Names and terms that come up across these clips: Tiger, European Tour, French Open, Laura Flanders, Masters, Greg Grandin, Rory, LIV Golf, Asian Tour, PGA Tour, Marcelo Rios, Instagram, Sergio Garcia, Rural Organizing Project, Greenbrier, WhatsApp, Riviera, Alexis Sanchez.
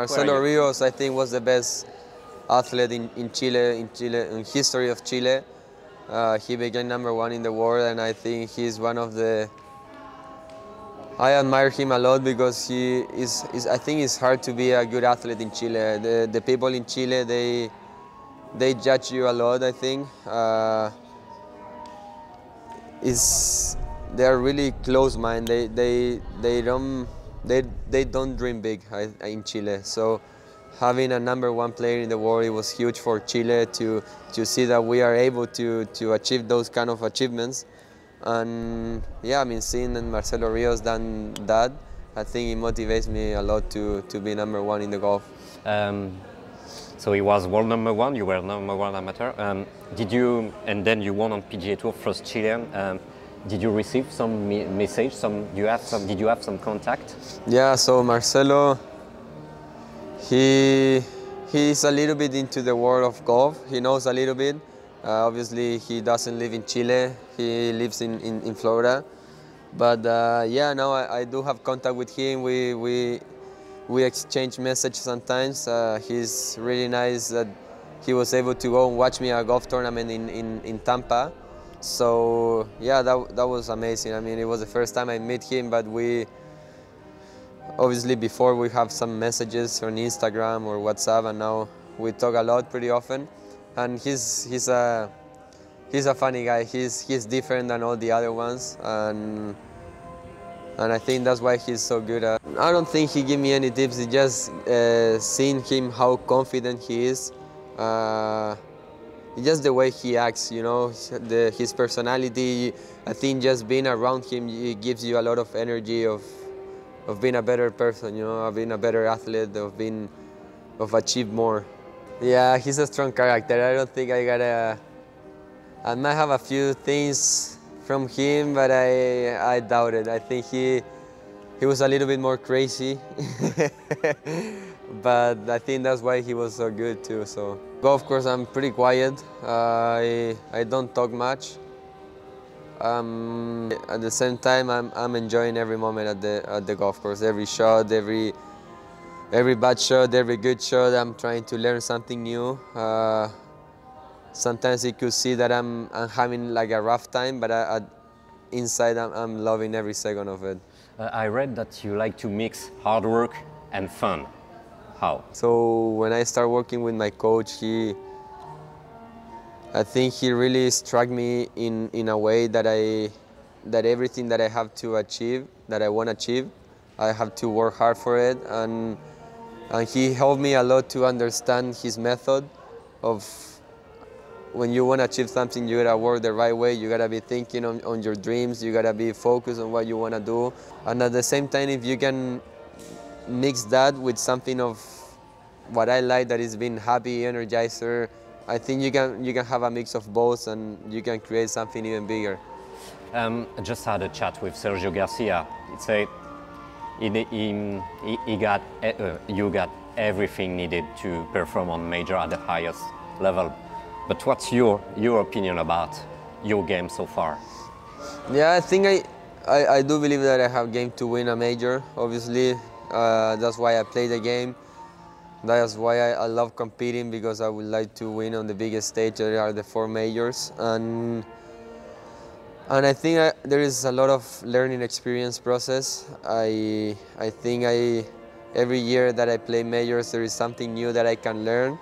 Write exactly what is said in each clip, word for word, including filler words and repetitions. Marcelo Rios, I think, was the best athlete in, in Chile, in Chile, in history of Chile. Uh, he became number one in the world, and I think he's one of the. I admire him a lot because he is. is I think it's hard to be a good athlete in Chile. The the people in Chile, they they judge you a lot. I think uh, is they are really close-minded. They they they don't. They, they don't dream big in Chile, so having a number one player in the world, it was huge for Chile to, to see that we are able to, to achieve those kind of achievements. And yeah, I mean, seeing Marcelo Rios done that, I think it motivates me a lot to, to be number one in the golf. Um, so he was world number one, you were number one amateur. Um, did you, and then you won on P G A Tour, first Chilean. Um, Did you receive some message? Some you have some? Did you have some contact? Yeah. So Marcelo, he he's a little bit into the world of golf. He knows a little bit. Uh, obviously, he doesn't live in Chile. He lives in in, in Florida. But uh, yeah, now I, I do have contact with him. We we we exchange messages sometimes. Uh, he's really nice that he was able to go and watch me at a golf tournament in in, in Tampa. So yeah, that, that was amazing. I mean, it was the first time I met him, but we, obviously before we have some messages on Instagram or WhatsApp, and now we talk a lot pretty often. And he's, he's, a, he's a funny guy. He's, he's different than all the other ones. And, and I think that's why he's so good at. I don't think he gave me any tips. It's just uh, seeing him, how confident he is. Uh, Just the way he acts, you know, the, his personality. I think just being around him, it gives you a lot of energy of, of being a better person, you know, of being a better athlete, of being, of achieve more. Yeah, he's a strong character. I don't think I gotta. I might have a few things from him, but I I doubt it. I think he he was a little bit more crazy. But I think that's why he was so good too. So golf course, I'm pretty quiet. Uh, I I don't talk much. Um, at the same time, I'm I'm enjoying every moment at the at the golf course. Every shot, every every bad shot, every good shot. I'm trying to learn something new. Uh, sometimes you could see that I'm I'm having like a rough time, but I, I, inside I'm I'm loving every second of it. Uh, I read that you like to mix hard work and fun. How? So when I started working with my coach, he, I think he really struck me in, in a way that I, that everything that I have to achieve, that I want to achieve, I have to work hard for it. And, and he helped me a lot to understand his method of when you want to achieve something, you got to work the right way. You got to be thinking on, on your dreams. You got to be focused on what you want to do. And at the same time, if you can mix that with something of what I like, that is being happy, energizer. I think you can you can have a mix of both, and you can create something even bigger. Um, I just had a chat with Sergio Garcia. It's a he, he, he got uh, you got everything needed to perform on major at the highest level. But what's your your opinion about your game so far? Yeah, I think I I, I do believe that I have game to win a major. Obviously. Uh, that's why I play the game. That's why I, I love competing, because I would like to win on the biggest stage. There are the four majors, and and I think I, there is a lot of learning experience process. I I think I every year that I play majors, there is something new that I can learn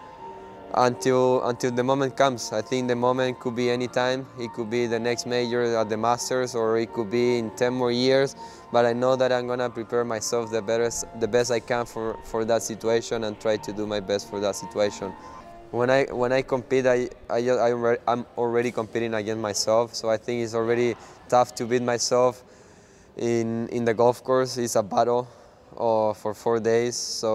until until the moment comes. I think the moment could be any time. It could be the next major at the Masters, or it could be in ten more years. But I know that I'm gonna prepare myself the best, the best I can for for that situation, and try to do my best for that situation. When I when I compete, I I I'm already competing against myself. So I think it's already tough to beat myself in in the golf course. It's a battle uh, for four days. So.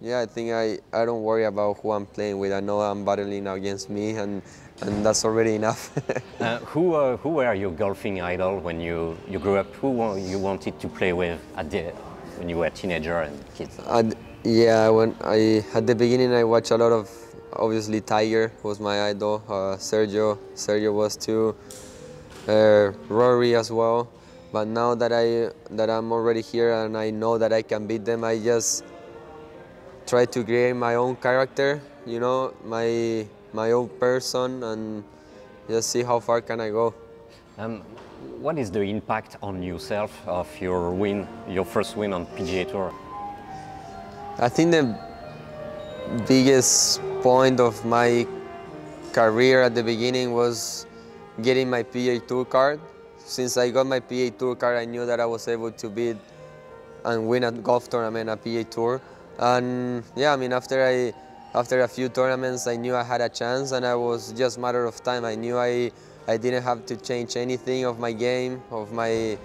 Yeah, I think I, I don't worry about who I'm playing with. I know I'm battling against me, and, and that's already enough. uh, who, uh, who were your golfing idol when you, you grew up? Who you wanted to play with at the, when you were a teenager and kid? I'd, yeah, when I, at the beginning I watched a lot of, obviously Tiger was my idol. Uh, Sergio, Sergio was too. Uh, Rory as well. But now that, I, that I'm already here and I know that I can beat them, I just try to create my own character, you know, my my own person, and just see how far can I go. Um, what is the impact on yourself of your win, your first win on P G A Tour? I think the biggest point of my career at the beginning was getting my P G A Tour card. Since I got my P G A Tour card, I knew that I was able to beat and win a golf tournament at P G A Tour. And yeah, I mean, after I, after a few tournaments, I knew I had a chance, and I was just a matter of time. I knew I, I didn't have to change anything of my game, of my,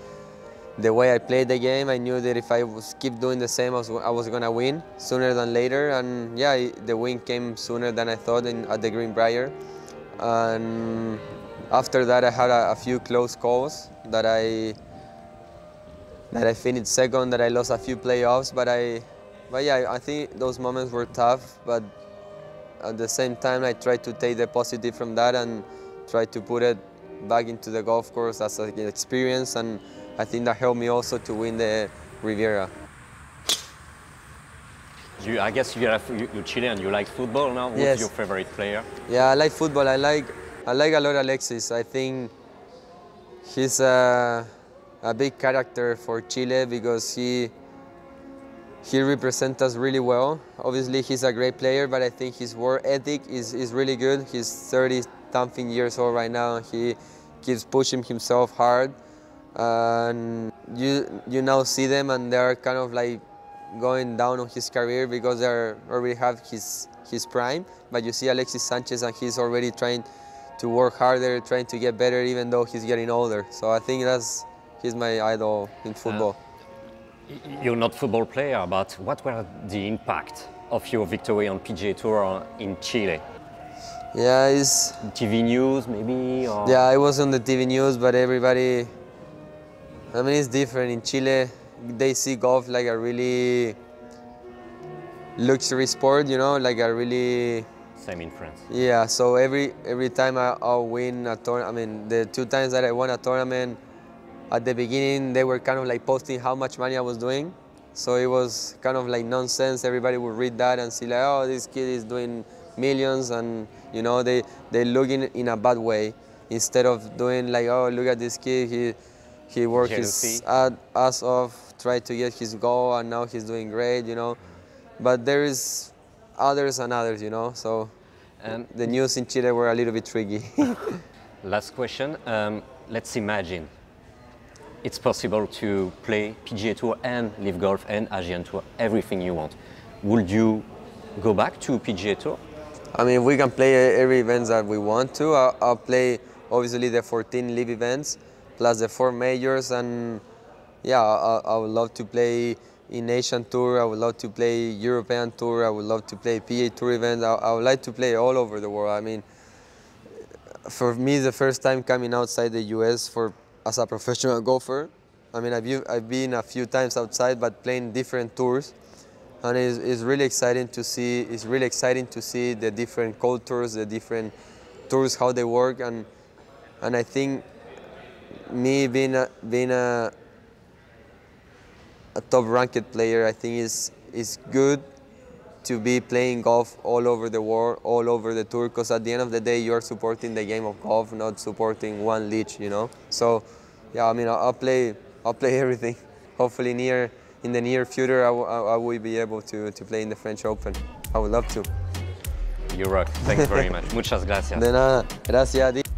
the way I played the game. I knew that if I was keep doing the same, I was, I was gonna win sooner than later. And yeah, the win came sooner than I thought in, at the Greenbrier. And after that, I had a, a few close calls that I, that I finished second, that I lost a few playoffs, but I, but yeah, I think those moments were tough, but at the same time, I tried to take the positive from that and try to put it back into the golf course as an experience, and I think that helped me also to win the Riviera. You, I guess you're, you're Chilean, you like football now? Who's yes. your favorite player? Yeah, I like football. I like, I like a lot Alexis. I think he's a, a big character for Chile because he, he represents us really well. Obviously, he's a great player, but I think his work ethic is, is really good. He's thirty something years old right now. He keeps pushing himself hard. And you, you now see them, and they're kind of like going down on his career because they already have his, his prime. But you see Alexis Sanchez, and he's already trying to work harder, trying to get better, even though he's getting older. So I think that's, he's my idol in football. Uh. You're not a football player, but what were the impact of your victory on P G A Tour in Chile? Yeah, it's... T V news, maybe? Or... Yeah, I was on the T V news, but everybody... I mean, it's different. In Chile, they see golf like a really luxury sport, you know, like a really... Same in France. Yeah, so every, every time I, I'll win a tournament, I mean, the two times that I won a tournament, at the beginning, they were kind of like posting how much money I was doing. So it was kind of like nonsense. Everybody would read that and see like, oh, this kid is doing millions. And, you know, they, they look in, in a bad way. Instead of doing like, oh, look at this kid. He, he worked his ass off, tried to get his goal, and now he's doing great, you know. But there is others and others, you know. So um, the news in Chile were a little bit tricky. Last question. Um, let's imagine it's possible to play P G A Tour and LIV Golf and Asian Tour, everything you want. Would you go back to P G A Tour? I mean, we can play every event that we want to. I'll, I'll play, obviously, the fourteen LIV events, plus the four majors, and yeah, I, I would love to play in Asian Tour, I would love to play European Tour, I would love to play P G A Tour events, I, I would like to play all over the world. I mean, for me, the first time coming outside the U S for as a professional golfer. I mean, I've, I've been a few times outside, but playing different tours. And it's, it's really exciting to see, it's really exciting to see the different cultures, the different tours, how they work. And, and I think me being a, being a, a top-ranked player, I think it's, it's good to be playing golf all over the world, all over the tour, because at the end of the day, you're supporting the game of golf, not supporting one league, you know? So, yeah, I mean, I'll play, I'll play everything. Hopefully near, in the near future, I, I, I will be able to, to play in the French Open. I would love to. You rock. Thanks very much. Muchas gracias. De nada. Gracias a ti.